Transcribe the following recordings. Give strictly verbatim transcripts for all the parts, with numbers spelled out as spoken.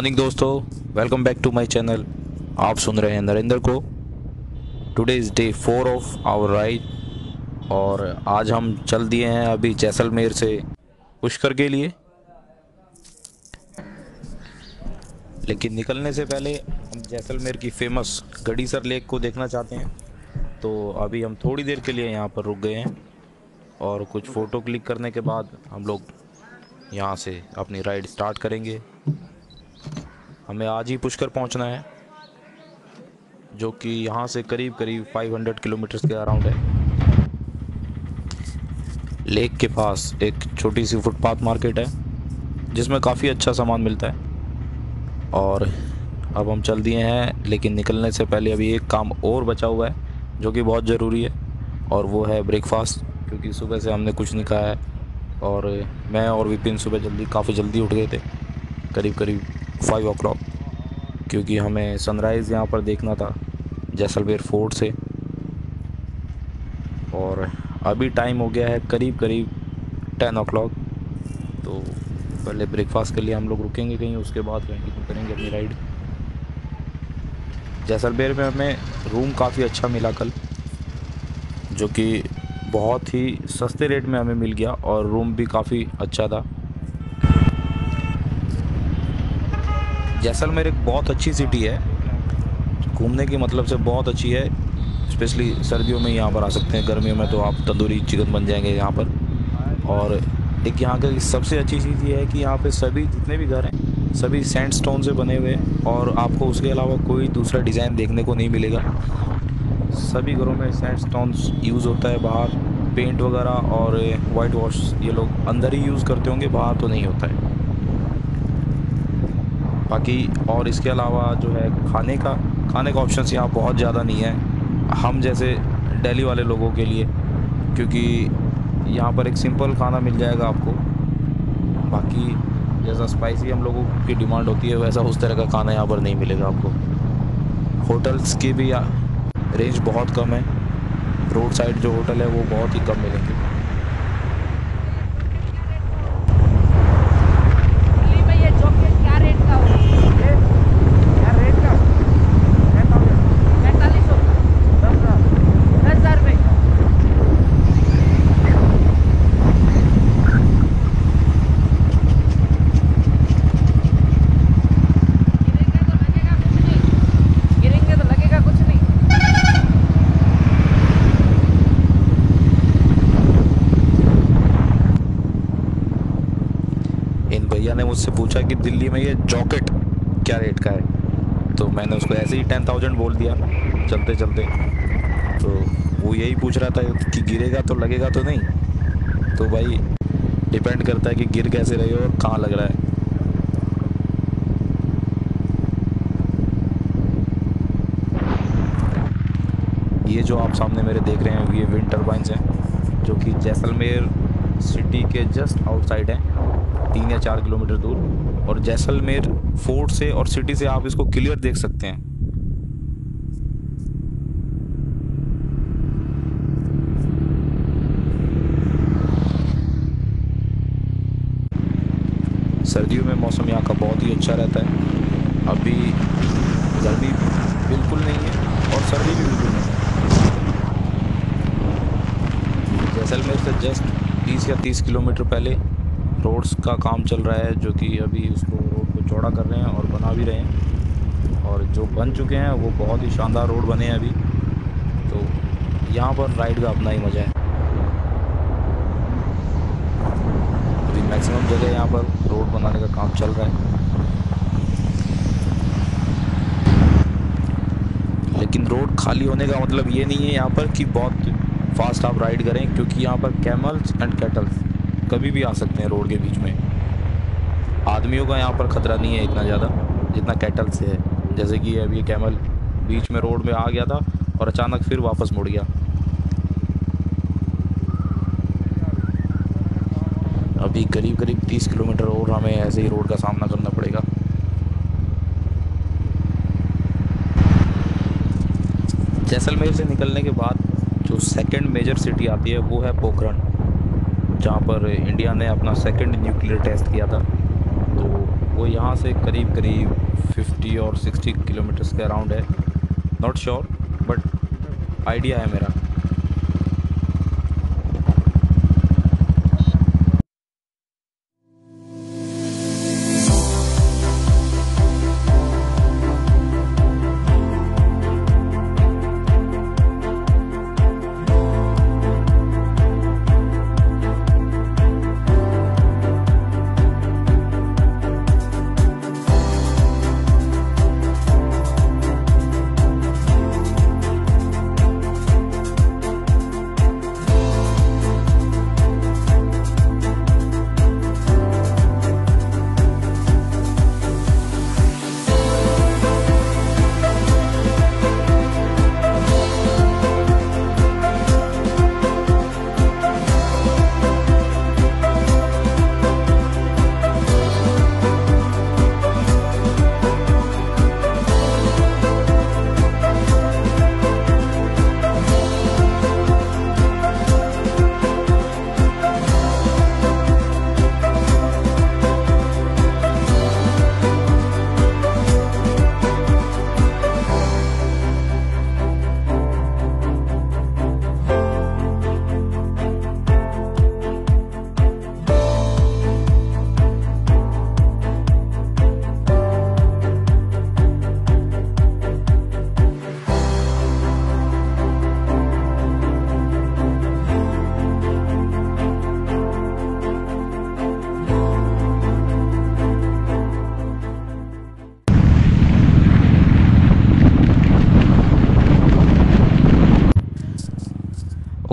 Morning दोस्तों, welcome back to my channel. आप सुन रहे हैं नरेंद्र को। Today is day four of our ride और आज हम चल दिए हैं अभी जैसलमेर से पुष्कर के लिए। लेकिन निकलने से पहले हम जैसलमेर की फेमस गडीसर लेक को देखना चाहते हैं, तो अभी हम थोड़ी देर के लिए यहाँ पर रुक गए हैं और कुछ फ़ोटो क्लिक करने के बाद हम लोग यहाँ से अपनी राइड स्टार्ट करेंगे। हमें आज ही पुष्कर पहुँचना है, जो कि यहाँ से करीब करीब पाँच सौ किलोमीटर्स के अराउंड है। लेक के पास एक छोटी सी फुटपाथ मार्केट है जिसमें काफ़ी अच्छा सामान मिलता है। और अब हम चल दिए हैं, लेकिन निकलने से पहले अभी एक काम और बचा हुआ है जो कि बहुत ज़रूरी है, और वो है ब्रेकफास्ट। क्योंकि सुबह से हमने कुछ नहीं खाया है और मैं और विपिन सुबह जल्दी काफ़ी जल्दी उठ गए थे, करीब करीब फाइव ओ क्लॉक, क्योंकि हमें सनराइज़ यहाँ पर देखना था जैसलमेर फोर्ट से। और अभी टाइम हो गया है करीब करीब टेन ओ क्लॉक। तो पहले ब्रेकफास्ट के लिए हम लोग रुकेंगे कहीं, उसके बाद कहीं करेंगे अपनी राइड। जैसलमेर में हमें रूम काफ़ी अच्छा मिला कल, जो कि बहुत ही सस्ते रेट में हमें मिल गया और रूम भी काफ़ी अच्छा था। जैसलमेर एक बहुत अच्छी सिटी है, घूमने के मतलब से बहुत अच्छी है। स्पेशली सर्दियों में यहाँ पर आ सकते हैं, गर्मियों में तो आप तंदूरी चिकन बन जाएंगे यहाँ पर। और एक यहाँ की सबसे अच्छी चीज़ ये है कि यहाँ पे सभी जितने भी घर हैं सभी सैंड स्टोन से बने हुए हैं और आपको उसके अलावा कोई दूसरा डिज़ाइन देखने को नहीं मिलेगा। सभी घरों में सैंड स्टोन यूज़ होता है, बाहर पेंट वगैरह और वाइट वॉश ये लोग अंदर ही यूज़ करते होंगे, बाहर तो नहीं होता है बाकी। और इसके अलावा जो है खाने का खाने का ऑप्शंस यहाँ बहुत ज़्यादा नहीं है हम जैसे दिल्ली वाले लोगों के लिए, क्योंकि यहाँ पर एक सिंपल खाना मिल जाएगा आपको। बाकी जैसा स्पाइसी हम लोगों की डिमांड होती है वैसा उस तरह का खाना यहाँ पर नहीं मिलेगा आपको। होटल्स की भी रेंज बहुत कम है, रोड साइड जो होटल है वो बहुत ही कम मिलेंगे। मुझसे पूछा कि दिल्ली में ये जॉकेट क्या रेट का है, तो मैंने उसको ऐसे ही टेन थाउजेंड बोल दिया चलते चलते। तो वो यही पूछ रहा था कि गिरेगा तो लगेगा तो नहीं, तो भाई डिपेंड करता है कि गिर कैसे रहे हो और कहाँ लग रहा है। ये जो आप सामने मेरे देख रहे हैं ये विंड टर्बाइंस हैं, जो कि जैसलमेर सिटी के जस्ट आउटसाइड हैं, तीन या चार किलोमीटर दूर। और जैसलमेर फोर्ट से और सिटी से आप इसको क्लियर देख सकते हैं। सर्दियों में मौसम यहाँ का बहुत ही अच्छा रहता है, अभी गर्मी बिल्कुल नहीं है और सर्दी भी बिल्कुल नहीं है। जैसलमेर से जस्ट बीस या तीस किलोमीटर पहले रोड्स का काम चल रहा है, जो कि अभी उसको रोड को चौड़ा कर रहे हैं और बना भी रहे हैं, और जो बन चुके हैं वो बहुत ही शानदार रोड बने हैं अभी। तो यहाँ पर राइड का अपना ही मज़ा है। अभी मैक्सिमम जगह यहाँ पर रोड बनाने का काम चल रहा है, लेकिन रोड खाली होने का मतलब ये नहीं है यहाँ पर कि बहुत फास्ट आप राइड करें, क्योंकि यहाँ पर कैमल्स एंड कैटल्स कभी भी आ सकते हैं रोड के बीच में। आदमियों का यहाँ पर ख़तरा नहीं है इतना ज़्यादा जितना कैटल से है। जैसे कि अभी ये कैमल बीच में रोड में आ गया था और अचानक फिर वापस मुड़ गया। अभी करीब करीब तीस किलोमीटर और हमें ऐसे ही रोड का सामना करना पड़ेगा। जैसलमेर से निकलने के बाद जो सेकंड मेजर सिटी आती है वो है पोखरण, जहाँ पर इंडिया ने अपना सेकंड न्यूक्लियर टेस्ट किया था। तो वो यहाँ से करीब करीब पचास और साठ किलोमीटर्स के अराउंड है, नॉट श्योर बट आइडिया है मेरा।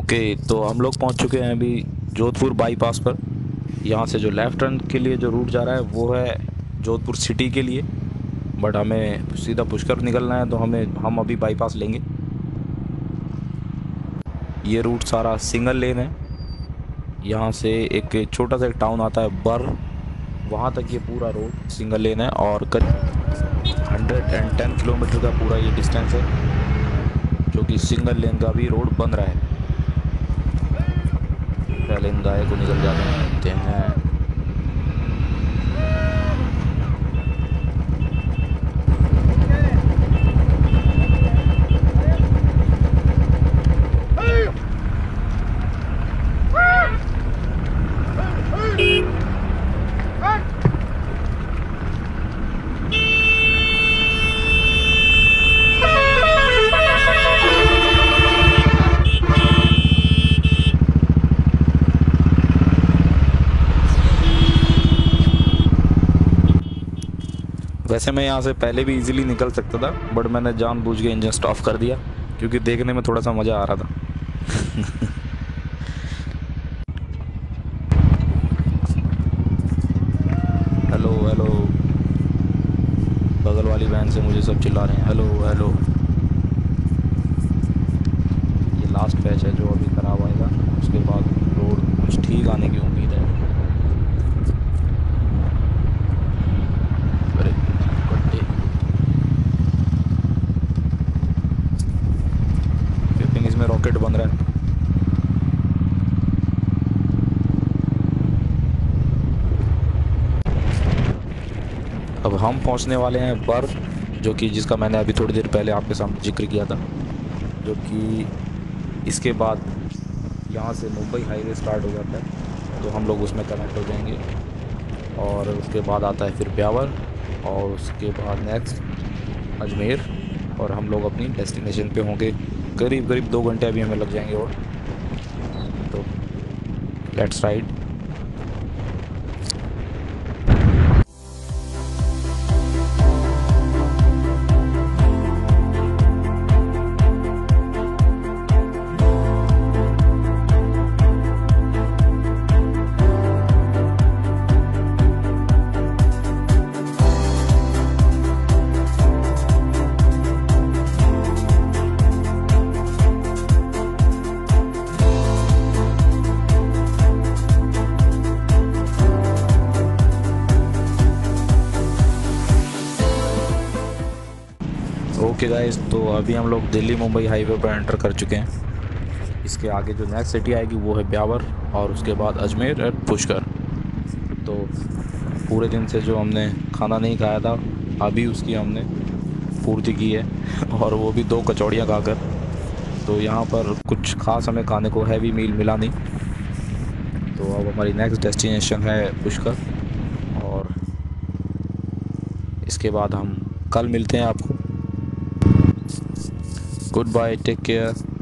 ओके okay, तो हम लोग पहुंच चुके हैं अभी जोधपुर बाईपास पर। यहाँ से जो लेफ़्ट टर्न के लिए जो रूट जा रहा है वो है जोधपुर सिटी के लिए, बट हमें सीधा पुष्कर निकलना है तो हमें हम अभी बाईपास लेंगे। ये रूट सारा सिंगल लेन है। यहाँ से एक छोटा सा एक टाउन आता है बर, वहाँ तक ये पूरा रोड सिंगल लेन है और करीब हंड्रेड एंड टेन किलोमीटर का पूरा ये डिस्टेंस है, जो कि सिंगल लेन का भी रोड बन रहा है। पहले इन गाय को निकल जाते हैं। वैसे मैं यहाँ से पहले भी इजीली निकल सकता था बट मैंने जानबूझ के इंजन स्टॉप कर दिया क्योंकि देखने में थोड़ा सा मज़ा आ रहा था। हेलो हेलो, बगल वाली वैन से मुझे सब चिल्ला रहे हैं हेलो हेलो। ये लास्ट पैच है जो अभी खराब आएगा, उसके बाद रोड कुछ ठीक आने की उम्मीद है। बन रहा है अब हम पहुंचने वाले हैं बर, जो कि जिसका मैंने अभी थोड़ी देर पहले आपके सामने जिक्र किया था, जो कि इसके बाद यहाँ से मुंबई हाईवे स्टार्ट हो जाता है तो हम लोग उसमें कनेक्ट हो जाएंगे और उसके बाद आता है फिर ब्यावर और उसके बाद नेक्स्ट अजमेर और हम लोग अपनी डेस्टिनेशन पे होंगे। करीब करीब दो घंटे अभी हमें लग जाएंगे और तो लेट्स राइड। ओके गाइस, तो अभी हम लोग दिल्ली मुंबई हाईवे पर एंटर कर चुके हैं। इसके आगे जो नेक्स्ट सिटी आएगी वो है ब्यावर और उसके बाद अजमेर और पुष्कर। तो पूरे दिन से जो हमने खाना नहीं खाया था अभी उसकी हमने पूर्ति की है, और वो भी दो कचौड़ियाँ खाकर। तो यहाँ पर कुछ ख़ास हमें खाने को हैवी मील मिला नहीं। तो अब हमारी नेक्स्ट डेस्टिनेशन है पुष्कर, और इसके बाद हम कल मिलते हैं आपको। Good bye, take care.